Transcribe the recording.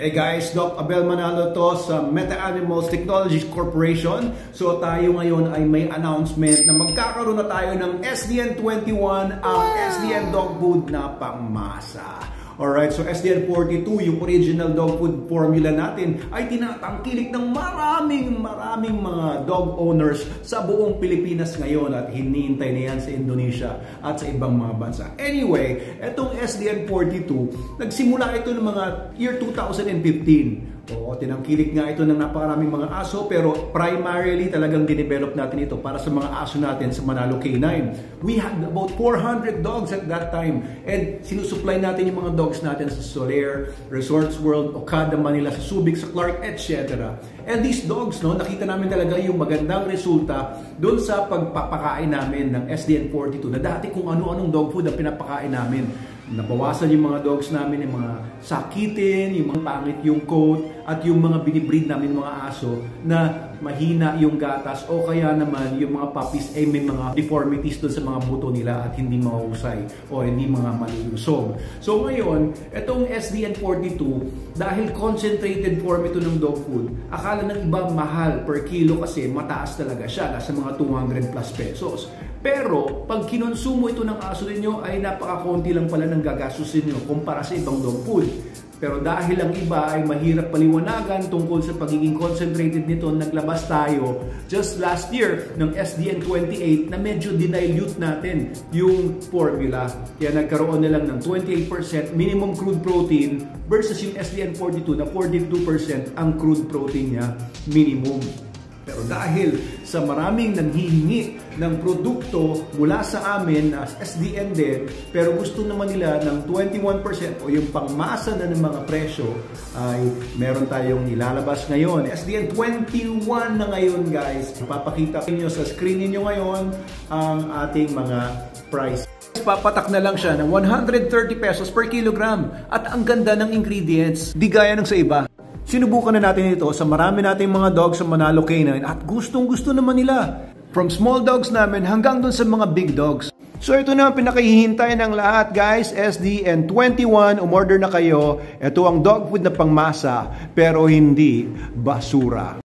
Hey guys, Doc Abel Manalo to sa Meta Animals Technologies Corporation. So tayo ngayon ay may announcement na magkakaroon na tayo ng SDN 21 ang SDN dog food na pangmasa. Alright, so SDN 42, yung original dog food formula natin ay tinatangkilik ng maraming mga dog owners sa buong Pilipinas ngayon at hinihintay na yan sa Indonesia at sa ibang mga bansa. Anyway, etong SDN 42, nagsimula ito ng mga year 2015. Oo, tinangkilik nga ito ng napakaraming mga aso, pero primarily talagang dinevelop natin ito para sa mga aso natin sa Manalo K9. We had about 400 dogs at that time and sinusupply natin yung mga dogs natin sa Solair, Resorts World, Okada Manila, sa Subic, sa Clark, etc. And these dogs, no, nakita namin talaga yung magandang resulta doon sa pagpapakain namin ng SDN 42 na dati kung ano-anong dog food ang pinapakain namin. Nabawasan yung mga dogs namin, yung mga sakitin, yung mga pangit yung coat, at yung mga binibreed namin mga aso na mahina yung gatas o kaya naman yung mga puppies ay may mga deformities doon sa mga buto nila at hindi mahusay o hindi mga malulusog. So ngayon, itong SDN 42, dahil concentrated form ito ng dog food, akala ng iba mahal per kilo kasi mataas talaga siya, nasa mga 200+ pesos. Pero pag kinonsumo ito ng aso ninyo ay napakakonti lang pala ng gagastusin nyo kumpara sa ibang dog food. Pero dahil ang iba ay mahirap paliwanagan tungkol sa pagiging concentrated nito, naglabas tayo just last year ng SDN 28 na medyo dinilute natin yung formula. Kaya nagkaroon na lang ng 28% minimum crude protein versus yung SDN 42 na 42% ang crude protein niya minimum. Pero dahil sa maraming nanghihingi ng produkto mula sa amin as SDN din, pero gusto naman nila ng 21% o yung pangmasa na ng mga presyo, ay meron tayong nilalabas ngayon. SDN 21 na ngayon guys. Papakita niyo sa screen niyo ngayon ang ating mga price. Papatak na lang siya ng 130 pesos per kilogram at ang ganda ng ingredients, di gaya ng sa iba. Sinubukan na natin ito sa marami nating mga dogs sa Manalo K9 at gustong-gusto naman nila. From small dogs namin hanggang dun sa mga big dogs. So ito na ang pinakahihintay ng lahat guys, SDN 21, umorder na kayo. Ito ang dog food na pangmasa pero hindi basura.